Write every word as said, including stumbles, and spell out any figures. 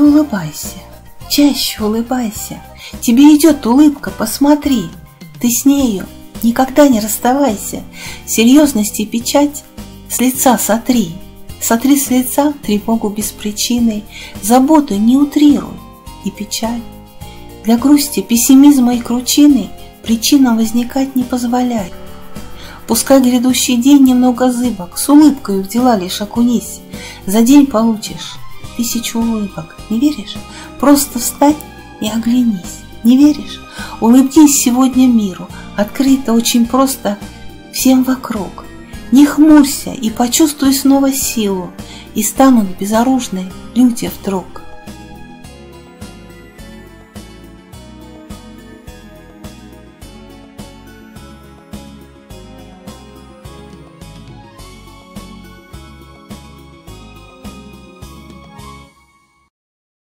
ты улыбайся, чаще улыбайся. Тебе идет улыбка, посмотри. Ты с нею никогда не расставайся. Серьезность и печать с лица сотри. Сотри с лица тревогу без причины, заботу не утрируй и печаль. Для грусти, пессимизма и кручины причинам возникать не позволяй. Пускай грядущий день немного зыбок, с улыбкой в дела лишь окунись. За день получишь тысячу улыбок. Не веришь? Просто встань и оглянись. Не веришь? Улыбнись сегодня миру. Открыто, очень просто, всем вокруг. Не хмурься и почувствуй снова силу. И станут безоружные люди вдруг.